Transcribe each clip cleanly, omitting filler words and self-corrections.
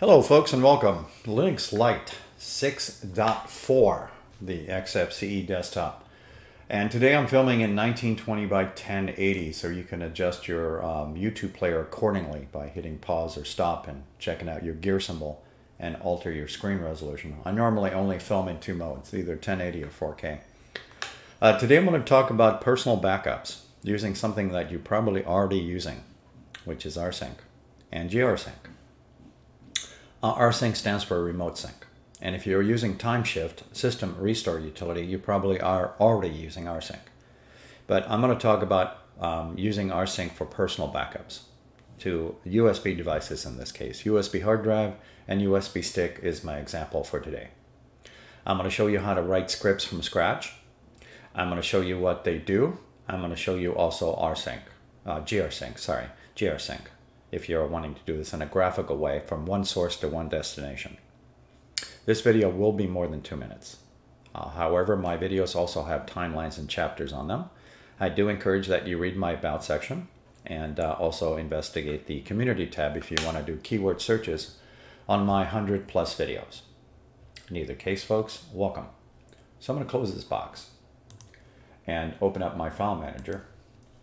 Hello folks and welcome. Linux Lite 6.4, the XFCE desktop. And today I'm filming in 1920 by 1080, so you can adjust your YouTube player accordingly by hitting pause or stop and checking out your gear symbol and alter your screen resolution. I normally only film in two modes, either 1080 or 4K. Today I'm going to talk about personal backups using something that you're probably already using, which is Rsync and Grsync. Rsync stands for Remote Sync, and if you're using TimeShift System Restore Utility, you probably are already using Rsync. But I'm going to talk about using Rsync for personal backups to USB devices in this case. USB hard drive and USB stick is my example for today. I'm going to show you how to write scripts from scratch. I'm going to show you what they do. I'm going to show you also Grsync. If you're wanting to do this in a graphical way from one source to one destination. This video will be more than 2 minutes. However, my videos also have timelines and chapters on them. I do encourage that you read my About section and also investigate the community tab if you want to do keyword searches on my 100+ videos. In either case, folks, welcome. So I'm going to close this box and open up my file manager.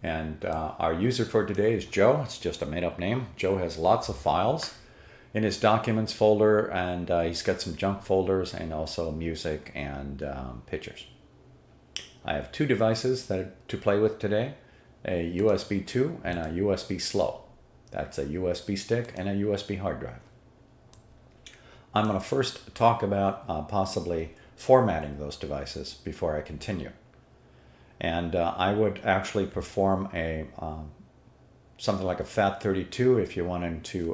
And our user for today is Joe. It's just a made-up name. Joe has lots of files in his documents folder, and he's got some junk folders and also music and pictures. I have two devices to play with today, a USB 2 and a USB slow. That's a USB stick and a USB hard drive. I'm going to first talk about possibly formatting those devices before I continue. And I would actually perform a something like a FAT32 if you wanted to,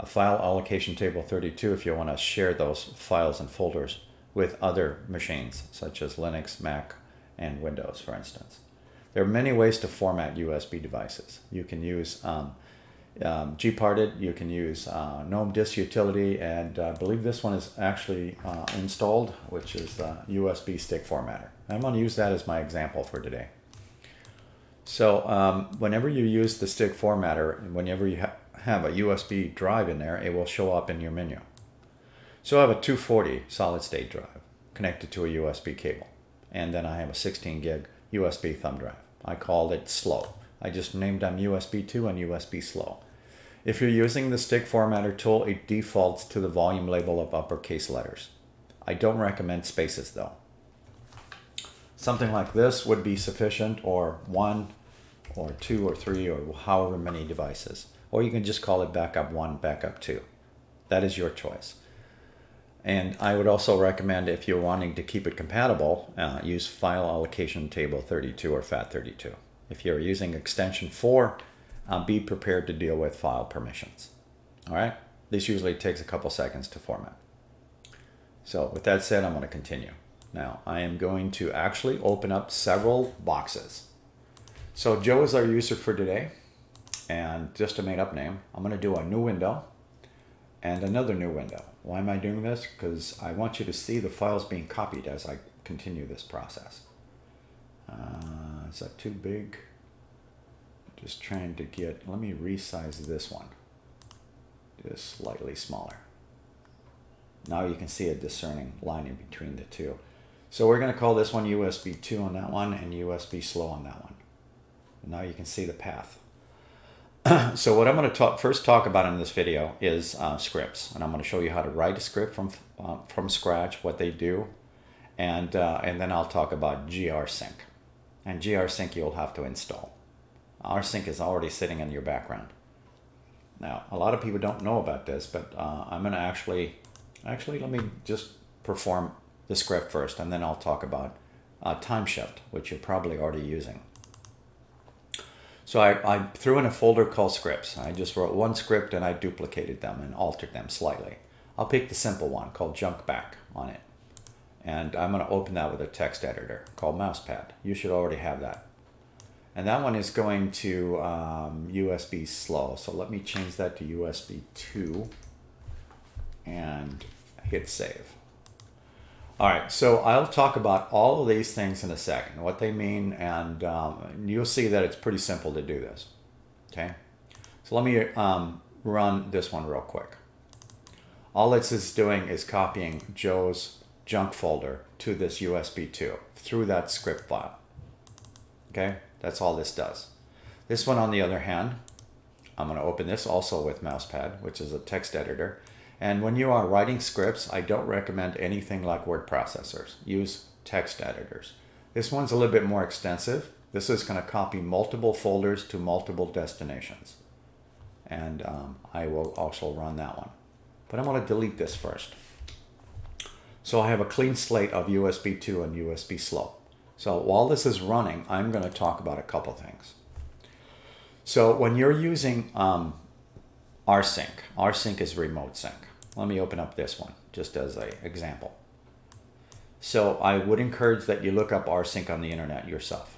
a file allocation table 32 if you want to share those files and folders with other machines such as Linux, Mac, and Windows, for instance. There are many ways to format USB devices. You can use GParted, you can use GNOME Disk Utility, and I believe this one is actually installed, which is USB stick formatter. I'm going to use that as my example for today. So whenever you use the stick formatter, whenever you have a USB drive in there, it will show up in your menu. So I have a 240 solid-state drive connected to a USB cable, and then I have a 16 gig USB thumb drive. I called it slow. I just named them USB 2 and USB slow. If you're using the stick formatter tool, it defaults to the volume label of uppercase letters. I don't recommend spaces though. Something like this would be sufficient, or one, or two, or three, or however many devices. Or you can just call it backup one, backup two. That is your choice. And I would also recommend, if you're wanting to keep it compatible, use file allocation table 32 or FAT32. If you're using extension 4, be prepared to deal with file permissions. All right, this usually takes a couple seconds to format. So with that said, I'm going to continue. Now I am going to actually open up several boxes. So Joe is our user for today, and just a made up name. I'm going to do a new window and another new window. Why am I doing this? Because I want you to see the files being copied as I continue this process. Is that too big? Just trying to get, let me resize this one. Just slightly smaller. Now you can see a discerning line in between the two. So we're going to call this one USB 2 on that one and USB slow on that one. And now you can see the path. So what I'm going to first talk about in this video is scripts. And I'm going to show you how to write a script from scratch, what they do. And then I'll talk about Grsync. And Grsync you'll have to install. Rsync is already sitting in your background. Now, a lot of people don't know about this, but I'm going to actually, let me just perform the script first, and then I'll talk about TimeShift, which you're probably already using. So I threw in a folder called scripts. I just wrote one script, and I duplicated them and altered them slightly. I'll pick the simple one called junk back on it. And I'm going to open that with a text editor called Mousepad. You should already have that. And that one is going to USB slow. So let me change that to USB 2 and hit save. All right, so I'll talk about all of these things in a second, what they mean, and you'll see that it's pretty simple to do this. Okay, so let me run this one real quick. all this is doing is copying Joe's junk folder to this USB 2 through that script file. Okay, that's all this does. This one, on the other hand, I'm going to open this also with Mousepad, which is a text editor. And when you are writing scripts, I don't recommend anything like word processors. Use text editors. This one's a little bit more extensive. This is going to copy multiple folders to multiple destinations. And I will also run that one. But I'm going to delete this first. So I have a clean slate of USB 2 and USB slow. So while this is running, I'm going to talk about a couple things. So when you're using Rsync, Rsync is remote sync. Let me open up this one just as an example. So I would encourage that you look up Rsync on the internet yourself.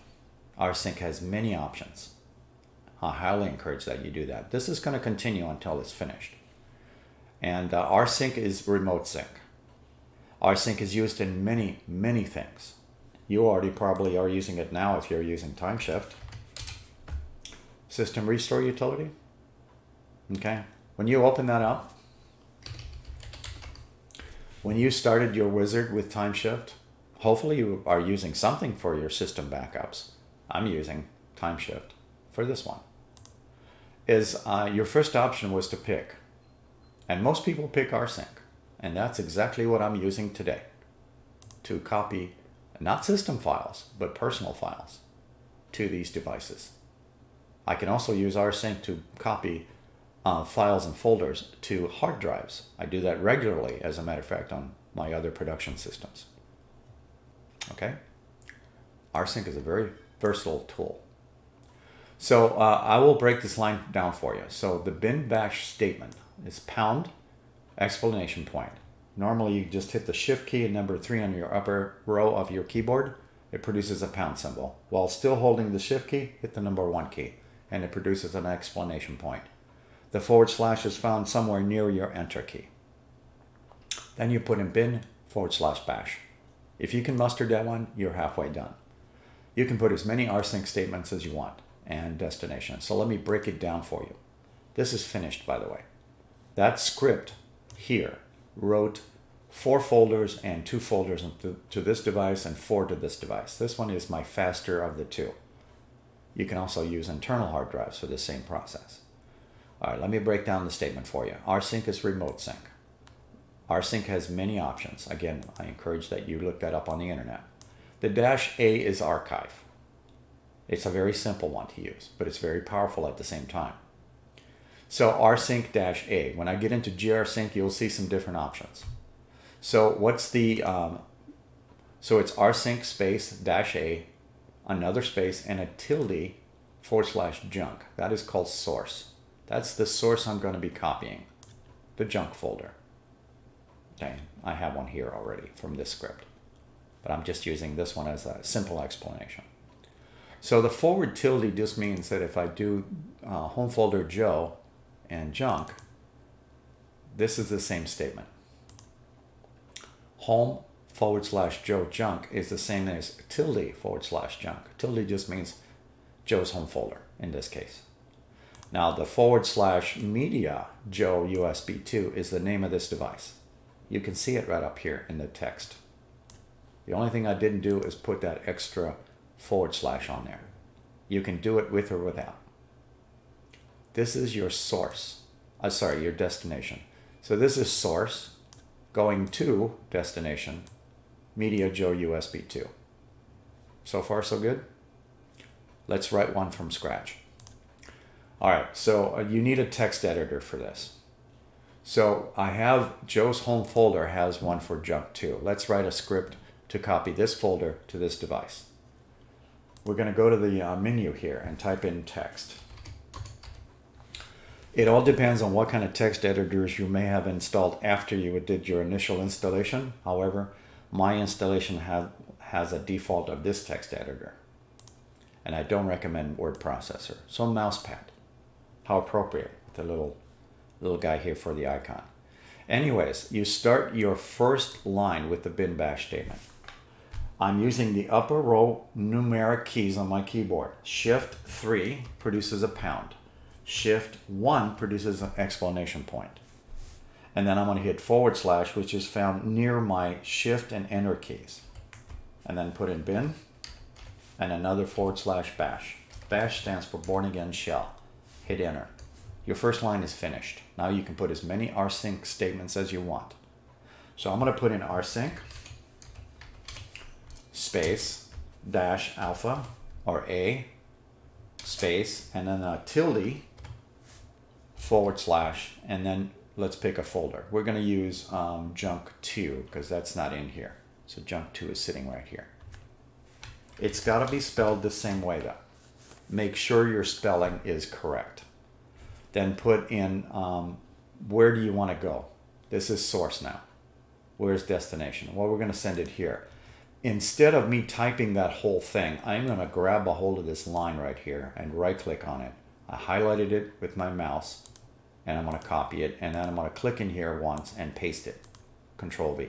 Rsync has many options. I highly encourage that you do that. This is going to continue until it's finished. And Rsync is remote sync. Rsync is used in many, many things. You already probably are using it now if you're using TimeShift. System restore utility. Okay, when you open that up, when you started your wizard with TimeShift, hopefully you are using something for your system backups. I'm using TimeShift for this one. Your first option was to pick, and most people pick Rsync, and that's exactly what I'm using today to copy not system files but personal files to these devices. I can also use Rsync to copy files and folders to hard drives. I do that regularly, as a matter of fact, on my other production systems. Okay? Rsync is a very versatile tool. So I will break this line down for you. So the bin bash statement is pound exclamation point. Normally you just hit the shift key and number 3 on your upper row of your keyboard. It produces a pound symbol. While still holding the shift key, hit the number 1 key, and it produces an exclamation point. The / is found somewhere near your enter key. Then you put in bin /bash. If you can muster that one, you're halfway done. You can put as many rsync statements as you want and destinations. So let me break it down for you. This is finished, by the way. That script here wrote 4 folders and 2 folders to this device and 4 to this device. This one is my faster of the 2. You can also use internal hard drives for the same process. All right, let me break down the statement for you. Rsync is remote sync. Rsync has many options. Again, I encourage that you look that up on the internet. The -a is archive. It's a very simple one to use, but it's very powerful at the same time. So Rsync -a. When I get into Grsync, you'll see some different options. So what's the so it's Rsync space -a, another space, and a tilde /junk. That is called source. That's the source I'm going to be copying, the junk folder. Okay, I have one here already from this script, but I'm just using this one as a simple explanation. So the /tilde just means that if I do home folder Joe and junk, this is the same statement. Home / Joe junk is the same as tilde / junk. Tilde just means Joe's home folder in this case. Now the / media Joe USB 2 is the name of this device. You can see it right up here in the text. The only thing I didn't do is put that extra / on there. You can do it with or without. This is your source. Sorry, your destination. So this is source going to destination media Joe USB 2. So far so good. Let's write one from scratch. All right, so you need a text editor for this. So I have Joe's home folder has one for junk too. Let's write a script to copy this folder to this device. We're going to go to the menu here and type in text. It all depends on what kind of text editors you may have installed after you did your initial installation. However, my installation has a default of this text editor, and I don't recommend word processor. So Mousepad. How appropriate, the little guy here for the icon. Anyways, you start your first line with the bin bash statement. I'm using the upper row numeric keys on my keyboard. Shift 3 produces a pound. Shift 1 produces an exclamation point. and then I'm going to hit /, which is found near my shift and enter keys, and then put in bin and another /bash. Bash stands for born again shell. Hit enter. Your first line is finished. Now you can put as many rsync statements as you want. So I'm going to put in rsync space dash alpha or a space and then a tilde /, and then let's pick a folder. We're going to use junk2 because that's not in here. So junk2 is sitting right here. It's got to be spelled the same way though. Make sure your spelling is correct. Then put in where do you want to go. This is source now. Where's destination? Well, we're going to send it here. Instead of me typing that whole thing, I'm going to grab a hold of this line right here and right click on it. I highlighted it with my mouse and I'm going to copy it, and then I'm going to click in here once and paste it. Control V.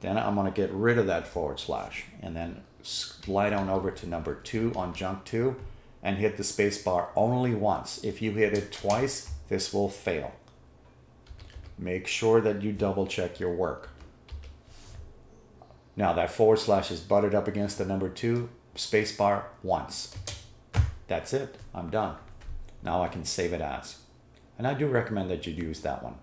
Then I'm going to get rid of that / and then slide on over to number 2 on junk2 and hit the spacebar only once. If you hit it twice, this will fail. Make sure that you double check your work. Now that / is butted up against the number 2, spacebar once. That's it. I'm done. Now I can save it as. And I do recommend that you use that one.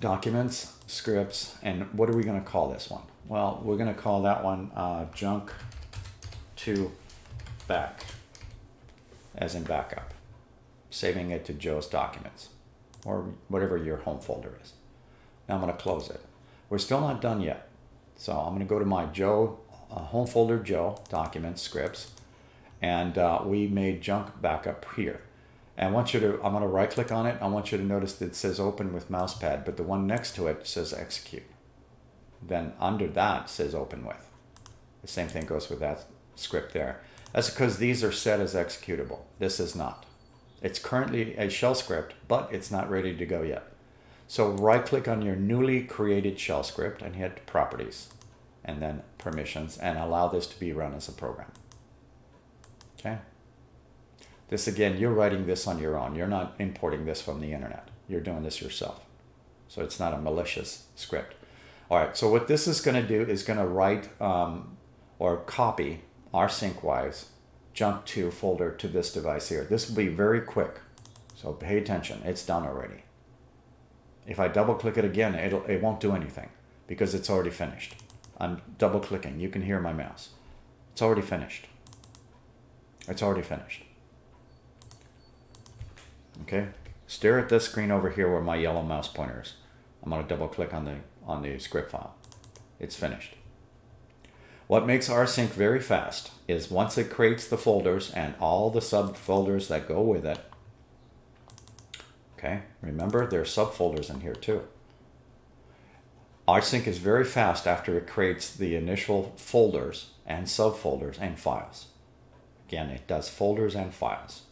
Documents, scripts, and what are we going to call this one? Well, we're going to call that one junk2back, as in backup. Saving it to Joe's documents or whatever your home folder is. Now I'm going to close it. We're still not done yet. So I'm going to go to my Joe, home folder, Joe, documents, scripts, and we made junk backup here. And I want you to, I'm going to right click on it. I want you to notice that it says open with mousepad, but the one next to it says execute. Then under that says open with. The same thing goes with that script there. That's because these are set as executable. This is not. It's currently a shell script, but it's not ready to go yet. So right click on your newly created shell script and hit properties and then permissions and allow this to be run as a program. Okay. This again, you're writing this on your own. You're not importing this from the internet. You're doing this yourself. So it's not a malicious script. All right, so what this is gonna do is gonna write or copy rsync-wise junk2 folder to this device here. This will be very quick. So pay attention, it's done already. If I double click it again, it won't do anything because it's already finished. I'm double clicking, you can hear my mouse. It's already finished. It's already finished. Okay, stare at this screen over here where my yellow mouse pointer is. I'm going to double click on the script file. It's finished. What makes rsync very fast is once it creates the folders and all the subfolders that go with it. Okay, remember there are subfolders in here too. Rsync is very fast after it creates the initial folders and subfolders and files. Again, it does folders and files.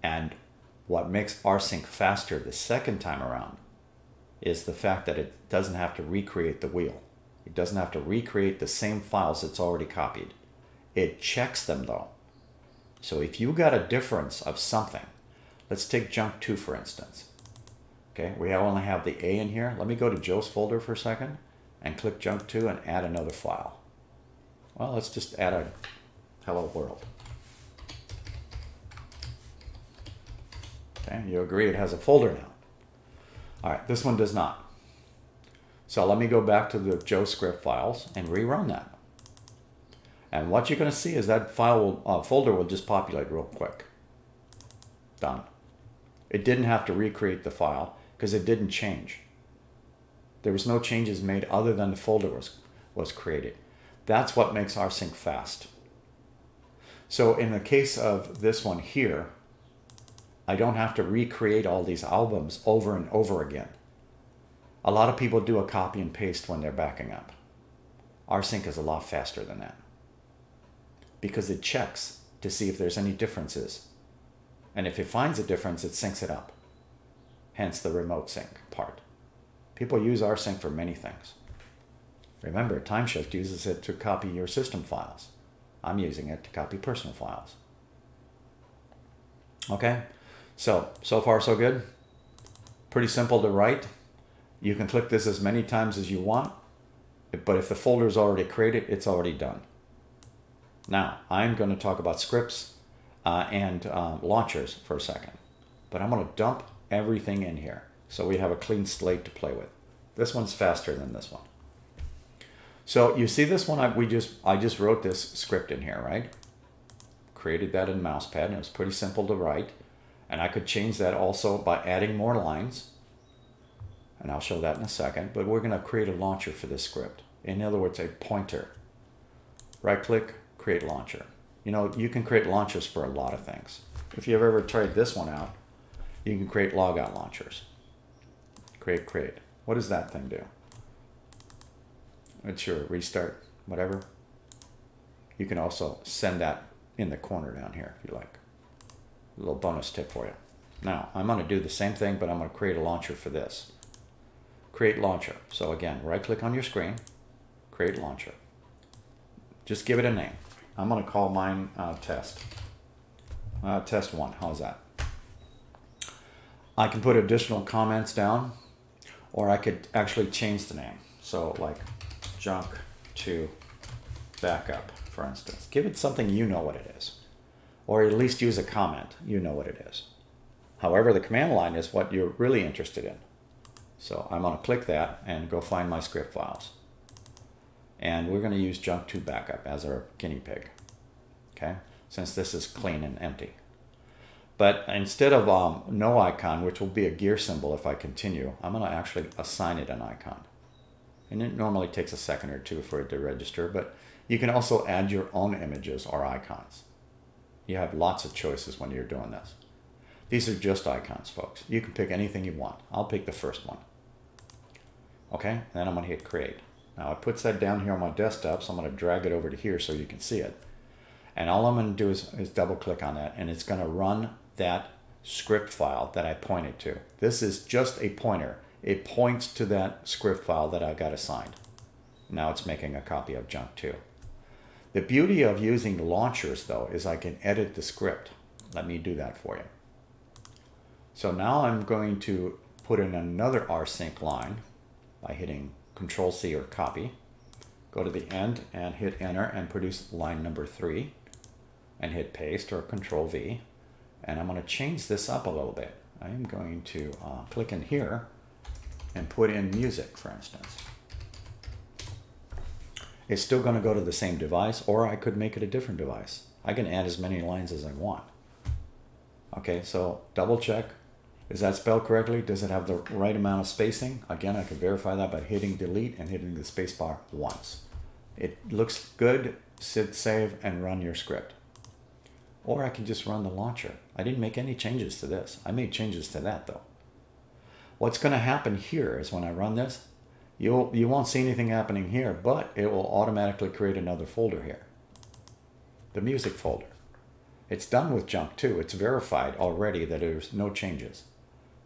And what makes rsync faster the second time around is the fact that it doesn't have to recreate the wheel. It doesn't have to recreate the same files it's already copied. It checks them though. So if you got a difference of something, let's take junk2 for instance. Okay, we only have the A in here. Let me go to Joe's folder for a second and click junk2 and add another file. Well, let's just add a hello world. Okay, you agree it has a folder now. All right, this one does not. So let me go back to the Joe script files and rerun that. And what you're going to see is that folder will just populate real quick. Done. It didn't have to recreate the file because it didn't change. There was no changes made other than the folder was created. That's what makes rsync fast. So in the case of this one here, I don't have to recreate all these albums over and over again. A lot of people do a copy and paste when they're backing up. Rsync is a lot faster than that because it checks to see if there's any differences. And if it finds a difference, it syncs it up. Hence the remote sync part. People use rsync for many things. Remember, TimeShift uses it to copy your system files. I'm using it to copy personal files. Okay? So far so good. Pretty simple to write. You can click this as many times as you want, but if the folder is already created, it's already done. Now, I'm going to talk about scripts and launchers for a second, but I'm going to dump everything in here so we have a clean slate to play with. This one's faster than this one. So you see this one, I just wrote this script in here, right? Created that in Mousepad, and it was pretty simple to write. And I could change that also by adding more lines. And I'll show that in a second, but we're going to create a launcher for this script. In other words, a pointer. Right click, create launcher. You know, you can create launchers for a lot of things. If you've ever tried this one out, you can create logout launchers. Create. What does that thing do? It's your restart, whatever. You can also send that in the corner down here if you like. A little bonus tip for you. Now, I'm going to do the same thing, but I'm going to create a launcher for this. Create launcher. So again, right click on your screen, create launcher. Just give it a name. I'm going to call mine test. Test one, how's that? I can put additional comments down, or I could actually change the name. So like junk to backup, for instance. Give it something you know what it is, or at least use a comment. You know what it is. However, the command line is what you're really interested in. So I'm going to click that and go find my script files. And we're going to use junk to backup as our guinea pig, okay? Since this is clean and empty. But instead of no icon, which will be a gear symbol if I continue, I'm going to actually assign it an icon. And it normally takes a second or two for it to register, but you can also add your own images or icons. You have lots of choices when you're doing this. These are just icons, folks. You can pick anything you want. I'll pick the first one. Okay, then I'm going to hit create. Now it puts that down here on my desktop, so I'm going to drag it over to here so you can see it. And all I'm going to do is double click on that, and it's going to run that script file that I pointed to. This is just a pointer. It points to that script file that I got assigned. Now it's making a copy of junk too. The beauty of using launchers, though, is I can edit the script. Let me do that for you. So now I'm going to put in another rsync line by hitting Control C or copy, go to the end and hit enter and produce line number 3 and hit paste or Control V. And I'm going to change this up a little bit. I am going to click in here and put in music, for instance. It's still going to go to the same device, or I could make it a different device. I can add as many lines as I want. Okay, so double check. Is that spelled correctly? Does it have the right amount of spacing? Again, I can verify that by hitting delete and hitting the spacebar once. It looks good. Sit, save, and run your script. Or I can just run the launcher. I didn't make any changes to this. I made changes to that, though. What's going to happen here is when I run this, you won't see anything happening here, but it will automatically create another folder here. The music folder. It's done with junk, too. It's verified already that there's no changes.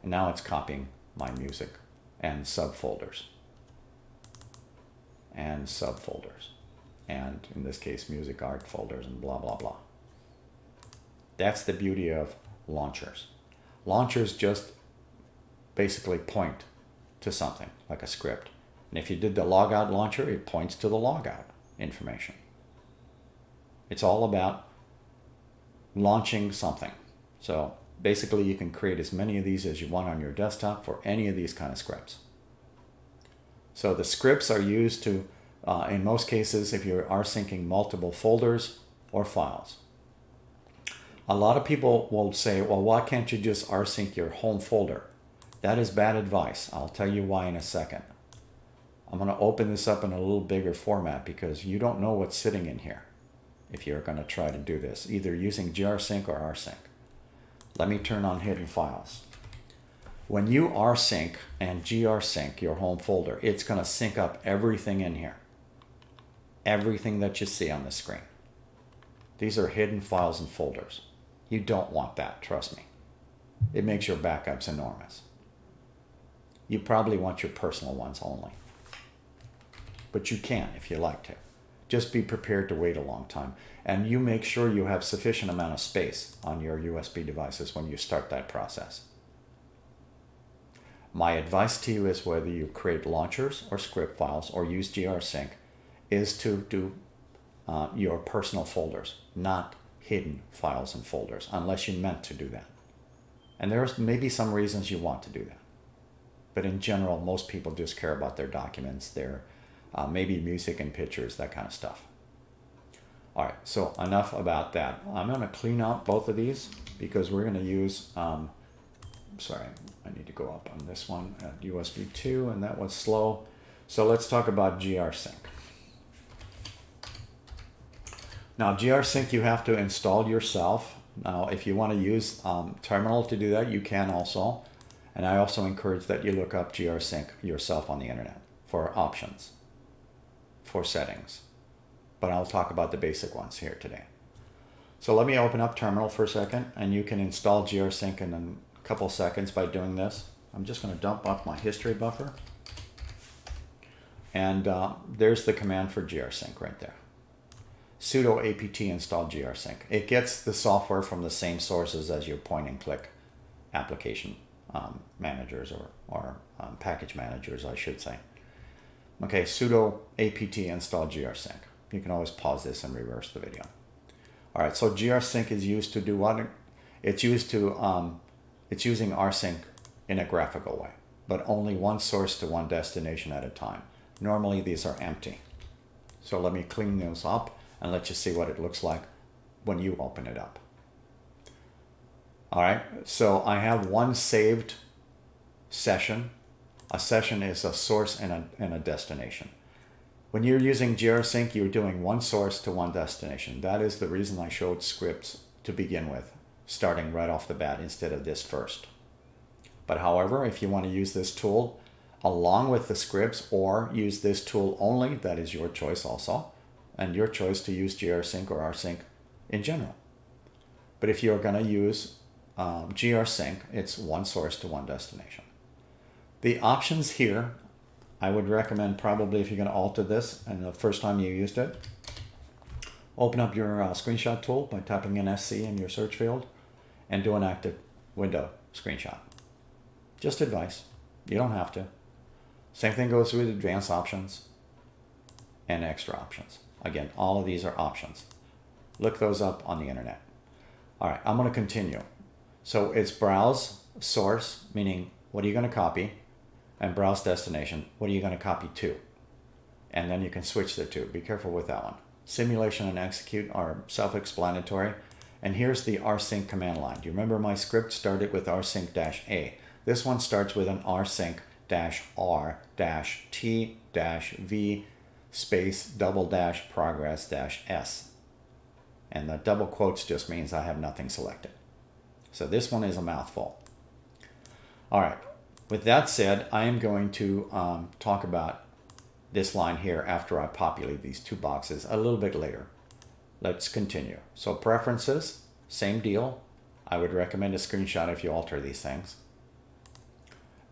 And now it's copying my music and subfolders and subfolders. And in this case, music art folders and blah, blah, blah. That's the beauty of launchers. Launchers just basically point to something like a script. And if you did the logout launcher, it points to the logout information. It's all about launching something. So basically, you can create as many of these as you want on your desktop for any of these kind of scripts. So the scripts are used to, in most cases, if you're rsyncing multiple folders or files. A lot of people will say, well, why can't you just rsync your home folder? That is bad advice. I'll tell you why in a second. I'm going to open this up in a little bigger format because you don't know what's sitting in here if you're going to try to do this, either using grsync or rsync. Let me turn on hidden files. When you rsync and grsync your home folder, it's going to sync up everything in here. Everything that you see on the screen. These are hidden files and folders. You don't want that, trust me. It makes your backups enormous. You probably want your personal ones only. But you can if you like to. Just be prepared to wait a long time. And you make sure you have sufficient amount of space on your USB devices when you start that process. My advice to you is, whether you create launchers or script files or use Grsync, is to do your personal folders, not hidden files and folders, unless you meant to do that. And there's maybe some reasons you want to do that. But in general, most people just care about their documents, their maybe music and pictures, that kind of stuff. All right, so enough about that. I'm going to clean out both of these because we're going to use, sorry, I need to go up on this one at USB 2, and that was slow. So let's talk about Grsync. Now, Grsync, you have to install yourself. Now, if you want to use Terminal to do that, you can also. And I also encourage that you look up Grsync yourself on the internet for options, for settings. But I'll talk about the basic ones here today. So let me open up Terminal for a second, and you can install Grsync in a couple seconds by doing this. I'm just going to dump up my history buffer. And there's the command for Grsync right there. Sudo apt install Grsync. It gets the software from the same sources as your point-and-click application managers or package managers, I should say. Okay, sudo apt install Grsync. You can always pause this and reverse the video. All right, so Grsync is used to do what? It's used to, it's using rsync in a graphical way, but only one source to one destination at a time. Normally, these are empty. So let me clean those up and let you see what it looks like when you open it up. All right, so I have one saved session. A session is a source and a destination. When you're using Grsync, you're doing one source to one destination. That is the reason I showed scripts to begin with, starting right off the bat instead of this first. But however, if you want to use this tool along with the scripts or use this tool only, that is your choice also, and your choice to use Grsync or rsync in general. But if you're going to use Grsync, it's one source to one destination. The options here, I would recommend probably if you're going to alter this and the first time you used it, open up your screenshot tool by typing in SC in your search field and do an active window screenshot. Just advice. You don't have to. Same thing goes with advanced options and extra options. Again, all of these are options. Look those up on the internet. All right, I'm going to continue. So it's browse source, meaning what are you going to copy, and browse destination, what are you going to copy to? And then you can switch the two. Be careful with that one. Simulation and execute are self-explanatory. And here's the rsync command line. Do you remember my script started with rsync-a? This one starts with an rsync-r-t-v space double dash progress dash s. And the double quotes just means I have nothing selected. So this one is a mouthful. All right, with that said, I am going to talk about this line here after I populate these two boxes a little bit later. Let's continue. So preferences, same deal. I would recommend a screenshot if you alter these things.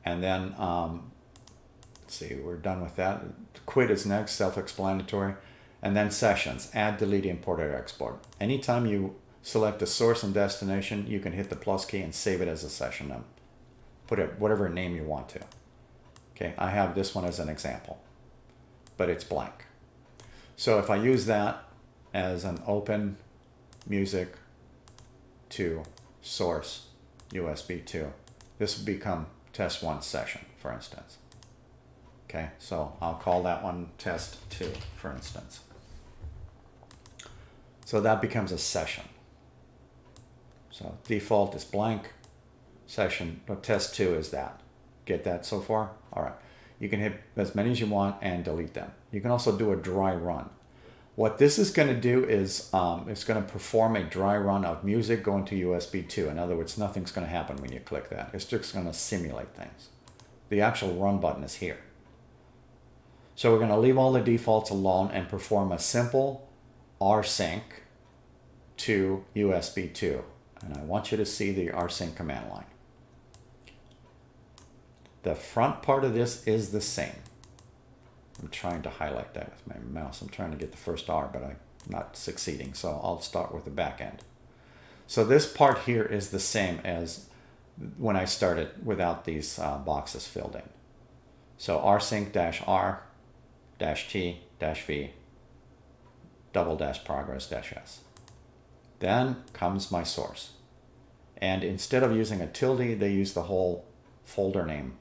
And then, let's see, we're done with that. Quit is next, self-explanatory. And then sessions, add, delete, import, or export. Anytime you select a source and destination, you can hit the plus key and save it as a session and put it whatever name you want to. Okay, I have this one as an example, but it's blank. So if I use that as an open music to source USB 2, this will become test 1 session, for instance. Okay, so I'll call that one test 2, for instance. So that becomes a session. So default is blank, session, but test 2 is that. Get that so far? All right. You can hit as many as you want and delete them. You can also do a dry run. What this is going to do is it's going to perform a dry run of music going to USB 2. In other words, nothing's going to happen when you click that. It's just going to simulate things. The actual run button is here. So we're going to leave all the defaults alone and perform a simple rsync to USB 2. And I want you to see the rsync command line. The front part of this is the same. I'm trying to highlight that with my mouse. I'm trying to get the first R, but I'm not succeeding. So I'll start with the back end. So this part here is the same as when I started without these boxes filled in. So rsync -r -t -v /progress-s. Then comes my source. And instead of using a tilde, they use the whole folder name.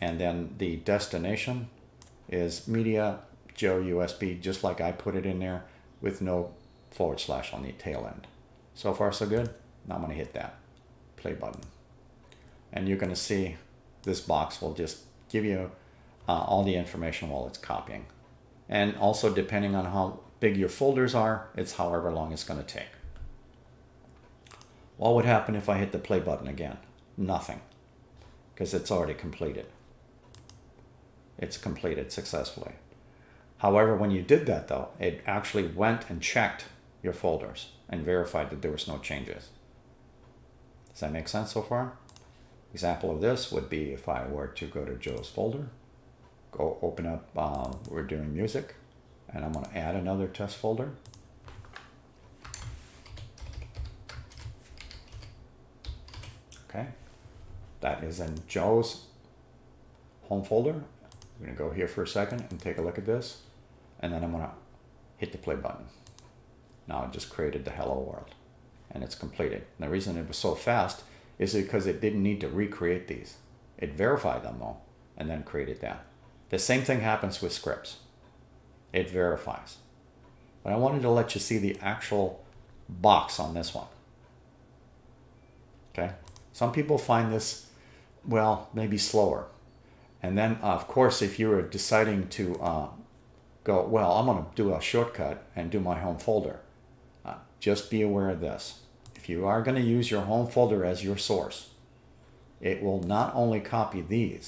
And then the destination is media Joe USB, just like I put it in there, with no / on the tail end. So far so good. Now I'm going to hit that play button. And you're going to see this box will just give you all the information while it's copying. And also, depending on how big your folders are, it's however long it's going to take. What would happen if I hit the play button again? Nothing, because it's already completed. It's completed successfully. However, when you did that though, it actually went and checked your folders and verified that there was no changes. Does that make sense so far? Example of this would be if I were to go to Joe's folder, go open up, we're doing music, and I'm going to add another test folder. Okay, that is in Joe's home folder. I'm going to go here for a second and take a look at this, and then I'm going to hit the play button. Now it just created the hello world, and it's completed. And the reason it was so fast is because it didn't need to recreate these. It verified them all and then created that. The same thing happens with scripts. It verifies. But I wanted to let you see the actual box on this one. Okay. Some people find this, well, maybe slower. And then, of course, if you were deciding to go, well, I'm going to do a shortcut and do my home folder. Just be aware of this. If you are going to use your home folder as your source, it will not only copy these,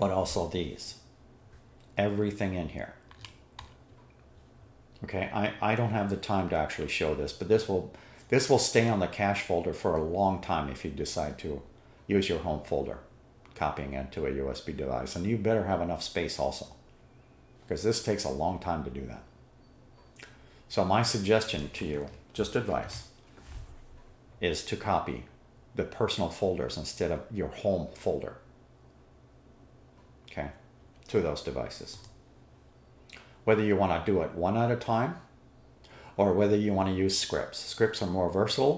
but also these. Everything in here. Okay, I don't have the time to actually show this, but this will stay on the cache folder for a long time if you decide to use your home folder, copying it to a USB device. And you better have enough space also, because this takes a long time to do that. So my suggestion to you, just advice, is to copy the personal folders instead of your home folder. Okay, to those devices. Whether you want to do it one at a time, or whether you want to use scripts. Scripts are more versatile.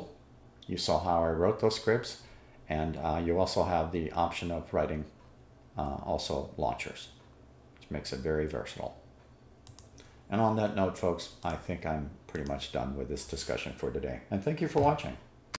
You saw how I wrote those scripts. And you also have the option of writing also launchers, which makes it very versatile. And on that note, folks, I think I'm pretty much done with this discussion for today. And thank you for watching.